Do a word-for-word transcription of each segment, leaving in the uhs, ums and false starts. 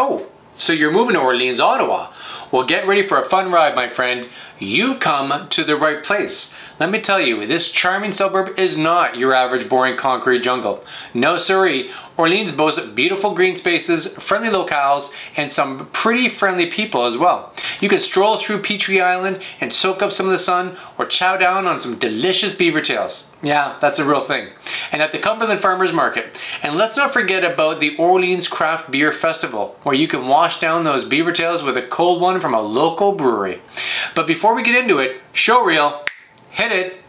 Oh, so you're moving to Orleans, Ottawa. Well, get ready for a fun ride, my friend. You've come to the right place. Let me tell you, this charming suburb is not your average boring concrete jungle. No siree. Orleans boasts beautiful green spaces, friendly locales, and some pretty friendly people as well. You can stroll through Petrie Island and soak up some of the sun, or chow down on some delicious beaver tails. Yeah, that's a real thing. And at the Cumberland Farmers Market. And let's not forget about the Orleans Craft Beer Festival, where you can wash down those beaver tails with a cold one from a local brewery. But before we get into it, show reel, hit it.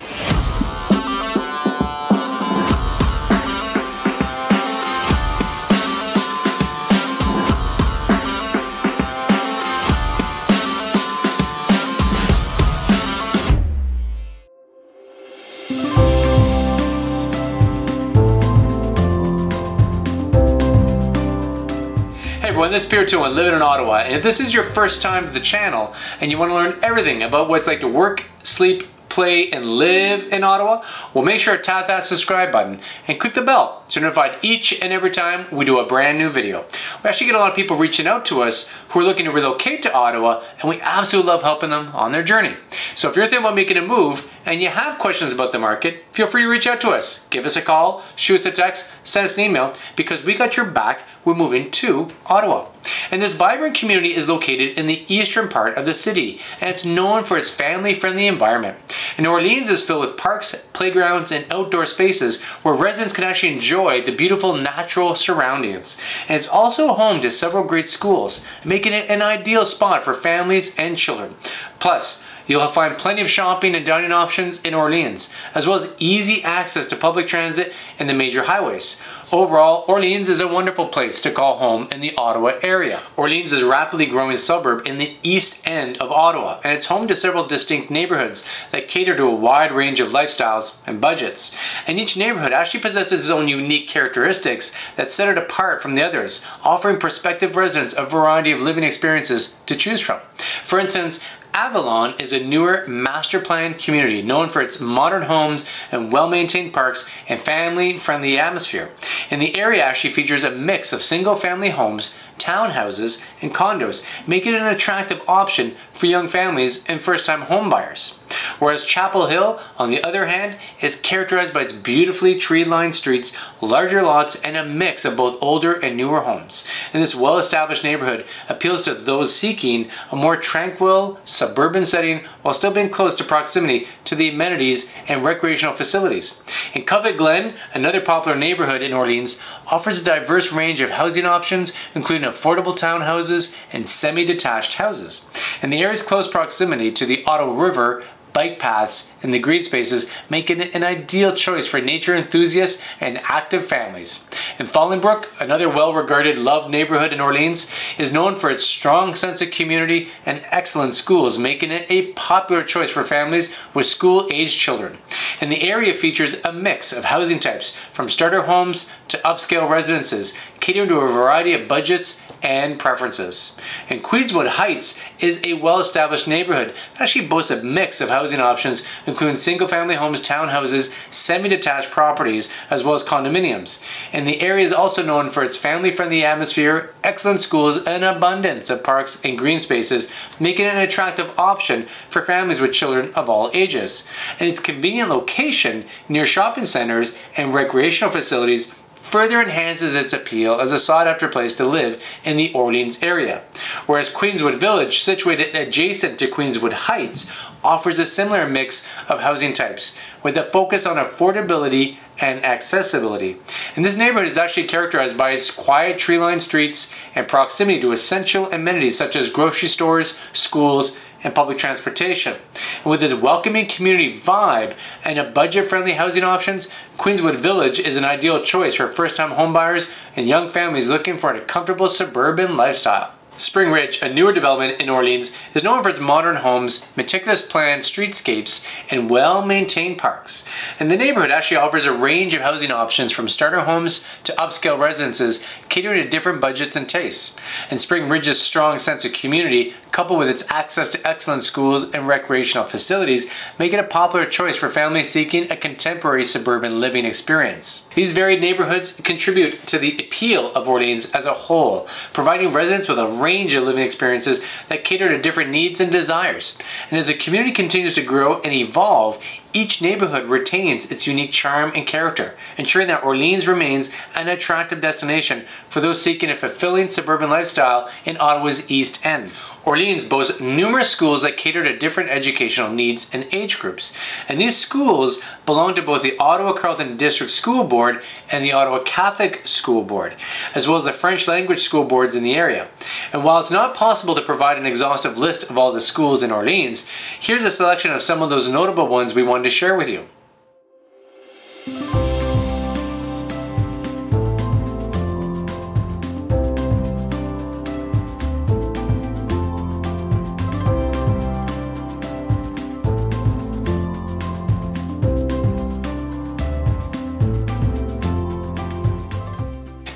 This is Peter Twolan, living in Ottawa, and if this is your first time to the channel and you want to learn everything about what it's like to work, sleep, play, and live in Ottawa, well, make sure to tap that subscribe button and click the bell so you're notified each and every time we do a brand new video. We actually get a lot of people reaching out to us who are looking to relocate to Ottawa, and we absolutely love helping them on their journey. So if you're thinking about making a move and you have questions about the market, feel free to reach out to us. Give us a call, shoot us a text, send us an email, because we got your back. We're moving to Ottawa. And this vibrant community is located in the eastern part of the city, and it's known for its family-friendly environment. And Orleans is filled with parks, playgrounds, and outdoor spaces where residents can actually enjoy the beautiful natural surroundings. And it's also home to several great schools, making it an ideal spot for families and children. Plus, you'll find plenty of shopping and dining options in Orleans, as well as easy access to public transit and the major highways. Overall, Orleans is a wonderful place to call home in the Ottawa area. Orleans is a rapidly growing suburb in the east end of Ottawa, and it's home to several distinct neighborhoods that cater to a wide range of lifestyles and budgets. And each neighborhood actually possesses its own unique characteristics that set it apart from the others, offering prospective residents a variety of living experiences to choose from. For instance, Avalon is a newer master-planned community known for its modern homes and well-maintained parks and family-friendly atmosphere. And the area actually features a mix of single-family homes, townhouses, and condos, making it an attractive option for young families and first-time homebuyers. Whereas Chapel Hill, on the other hand, is characterized by its beautifully tree-lined streets, larger lots, and a mix of both older and newer homes. And this well-established neighborhood appeals to those seeking a more tranquil, suburban setting while still being close to proximity to the amenities and recreational facilities. And Covent Glen, another popular neighborhood in Orleans, offers a diverse range of housing options, including affordable townhouses and semi-detached houses. And the area's close proximity to the Ottawa River, bike paths, and the green spaces make it an ideal choice for nature enthusiasts and active families. And Fallingbrook, another well-regarded, loved neighborhood in Orleans, is known for its strong sense of community and excellent schools, making it a popular choice for families with school-aged children. And the area features a mix of housing types, from starter homes to upscale residences, catering to a variety of budgets and preferences. And Queenswood Heights is a well-established neighborhood that actually boasts a mix of housing options, including single-family homes, townhouses, semi-detached properties, as well as condominiums. And the area is also known for its family-friendly atmosphere, excellent schools, and an abundance of parks and green spaces, making it an attractive option for families with children of all ages. And its convenient location near shopping centers and recreational facilities further enhances its appeal as a sought-after place to live in the Orleans area. Whereas Queenswood Village, situated adjacent to Queenswood Heights, offers a similar mix of housing types, with a focus on affordability and accessibility. And this neighborhood is actually characterized by its quiet tree-lined streets and proximity to essential amenities such as grocery stores, schools, and public transportation. And with this welcoming community vibe and a budget-friendly housing options, Queenswood Village is an ideal choice for first-time homebuyers and young families looking for a comfortable suburban lifestyle. Spring Ridge, a newer development in Orleans, is known for its modern homes, meticulous planned streetscapes, and well-maintained parks. And the neighborhood actually offers a range of housing options from starter homes to upscale residences, catering to different budgets and tastes. And Spring Ridge's strong sense of community, coupled with its access to excellent schools and recreational facilities, make it a popular choice for families seeking a contemporary suburban living experience. These varied neighborhoods contribute to the appeal of Orleans as a whole, providing residents with a range range of living experiences that cater to different needs and desires. And as the community continues to grow and evolve, each neighborhood retains its unique charm and character, ensuring that Orleans remains an attractive destination for those seeking a fulfilling suburban lifestyle in Ottawa's East End. Orleans boasts numerous schools that cater to different educational needs and age groups, and these schools belong to both the Ottawa-Carleton District School Board and the Ottawa Catholic School Board, as well as the French language school boards in the area. And while it's not possible to provide an exhaustive list of all the schools in Orleans, here's a selection of some of those notable ones we want to share with you.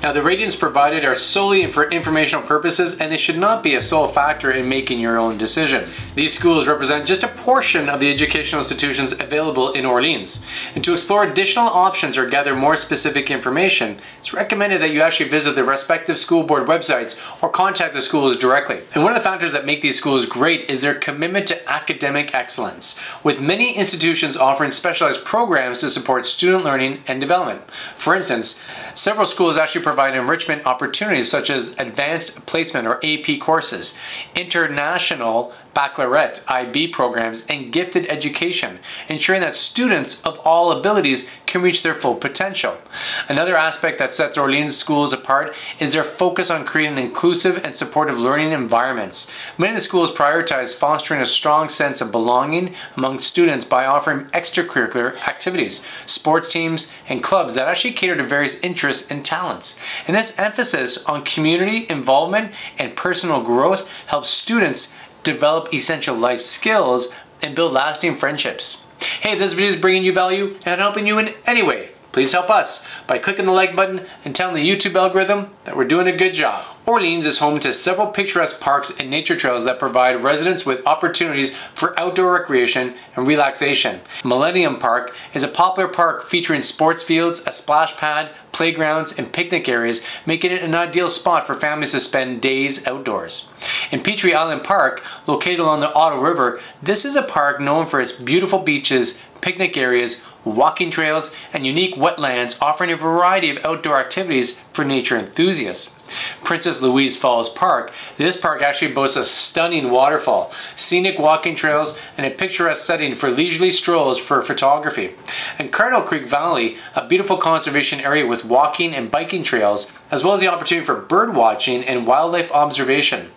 Now, the ratings provided are solely for informational purposes, and they should not be a sole factor in making your own decision. These schools represent just a portion of the educational institutions available in Orleans. And to explore additional options or gather more specific information, it's recommended that you actually visit the respective school board websites or contact the schools directly. And one of the factors that make these schools great is their commitment to academic excellence, with many institutions offering specialized programs to support student learning and development. For instance, several schools actually provide provide enrichment opportunities such as advanced placement or A P courses, international baccalaureate I B programs, and gifted education, ensuring that students of all abilities can reach their full potential. Another aspect that sets Orleans schools apart is their focus on creating inclusive and supportive learning environments. Many of the schools prioritize fostering a strong sense of belonging among students by offering extracurricular activities, sports teams, and clubs that actually cater to various interests and talents. And this emphasis on community involvement and personal growth helps students develop essential life skills, and build lasting friendships. Hey, if this video is bringing you value and helping you in any way, please help us by clicking the like button and telling the YouTube algorithm that we're doing a good job. Orleans is home to several picturesque parks and nature trails that provide residents with opportunities for outdoor recreation and relaxation. Millennium Park is a popular park featuring sports fields, a splash pad, playgrounds, and picnic areas, making it an ideal spot for families to spend days outdoors. In Petrie Island Park, located along the Ottawa River, this is a park known for its beautiful beaches, picnic areas, walking trails, and unique wetlands, offering a variety of outdoor activities for nature enthusiasts. Princess Louise Falls Park. This park actually boasts a stunning waterfall, scenic walking trails, and a picturesque setting for leisurely strolls for photography. And Carnal Creek Valley, a beautiful conservation area with walking and biking trails, as well as the opportunity for bird watching and wildlife observation.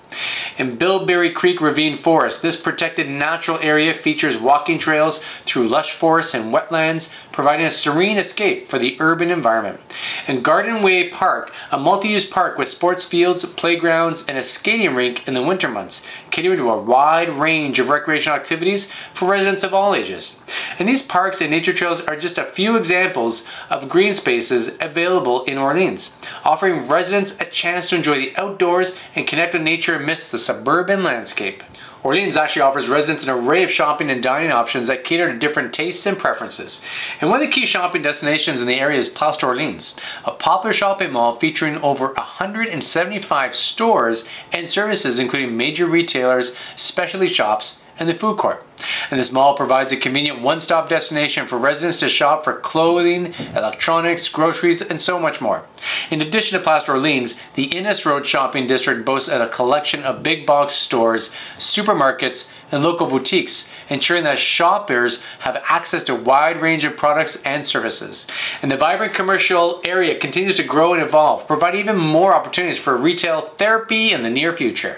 In Bilberry Creek Ravine Forest, this protected natural area features walking trails through lush forests and wetlands, providing a serene escape for the urban environment. And Garden Way Park, a multi-use park with sports fields, playgrounds, and a skating rink in the winter months, catering to a wide range of recreational activities for residents of all ages. And these parks and nature trails are just a few examples of green spaces available in Orleans, offering residents a chance to enjoy the outdoors and connect with nature amidst the suburban landscape. Orleans actually offers residents an array of shopping and dining options that cater to different tastes and preferences. And one of the key shopping destinations in the area is Place d'Orleans, a popular shopping mall featuring over one hundred seventy-five stores and services including major retailers, specialty shops, and the food court. And this mall provides a convenient one-stop destination for residents to shop for clothing, electronics, groceries, and so much more. In addition to Place d'Orleans, the Innes Road Shopping District boasts a collection of big box stores, supermarkets, and local boutiques, ensuring that shoppers have access to a wide range of products and services. And the vibrant commercial area continues to grow and evolve, providing even more opportunities for retail therapy in the near future.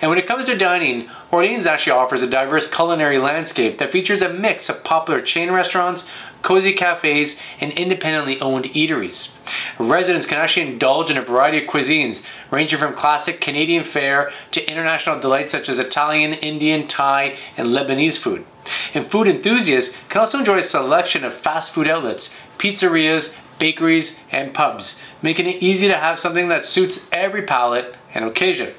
And when it comes to dining, Orleans actually offers a diverse culinary landscape that features a mix of popular chain restaurants, cozy cafes, and independently owned eateries. Residents can actually indulge in a variety of cuisines, ranging from classic Canadian fare to international delights such as Italian, Indian, Thai, and Lebanese food. And food enthusiasts can also enjoy a selection of fast food outlets, pizzerias, bakeries, and pubs, making it easy to have something that suits every palate and occasion.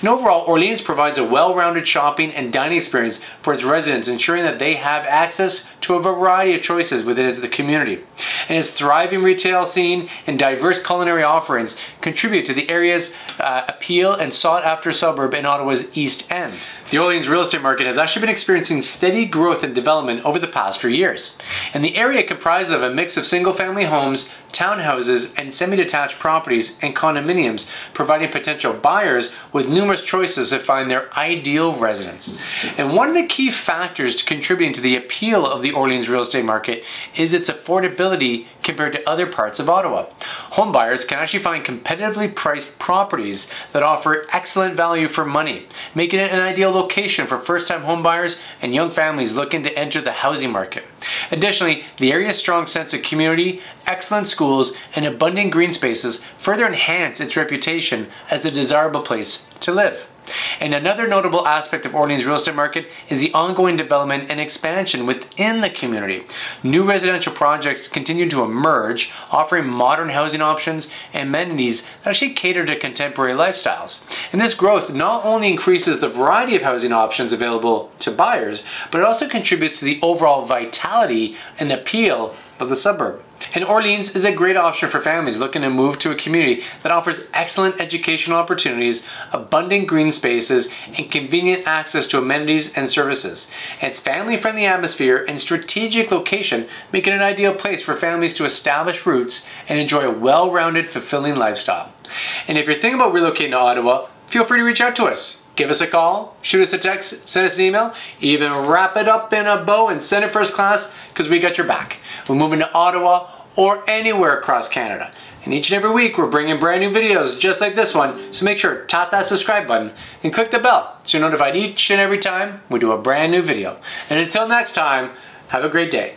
And overall, Orleans provides a well-rounded shopping and dining experience for its residents, ensuring that they have access to a variety of choices within its community. And its thriving retail scene and diverse culinary offerings contribute to the area's uh, appeal and sought-after suburb in Ottawa's East End. The Orleans real estate market has actually been experiencing steady growth and development over the past few years. And the area comprises of a mix of single-family homes, townhouses, and semi-detached properties and condominiums, providing potential buyers with numerous choices to find their ideal residence. And one of the key factors to contributing to the appeal of the Orleans real estate market is its affordability compared to other parts of Ottawa. Home buyers can actually find competitively priced properties that offer excellent value for money, making it an ideal location for first-time home buyers and young families looking to enter the housing market. Additionally, the area's strong sense of community, excellent schools, and abundant green spaces further enhance its reputation as a desirable place to live. And another notable aspect of Orleans' real estate market is the ongoing development and expansion within the community. New residential projects continue to emerge, offering modern housing options and amenities that actually cater to contemporary lifestyles. And this growth not only increases the variety of housing options available to buyers, but it also contributes to the overall vitality and appeal of the suburb. And Orleans is a great option for families looking to move to a community that offers excellent educational opportunities, abundant green spaces, and convenient access to amenities and services. And its family-friendly atmosphere and strategic location make it an ideal place for families to establish roots and enjoy a well-rounded, fulfilling lifestyle. And if you're thinking about relocating to Ottawa, feel free to reach out to us. Give us a call, shoot us a text, send us an email, even wrap it up in a bow and send it first class, because we got your back. We're moving to Ottawa or anywhere across Canada. And each and every week, we're bringing brand new videos just like this one, so make sure to tap that subscribe button and click the bell so you're notified each and every time we do a brand new video. And until next time, have a great day.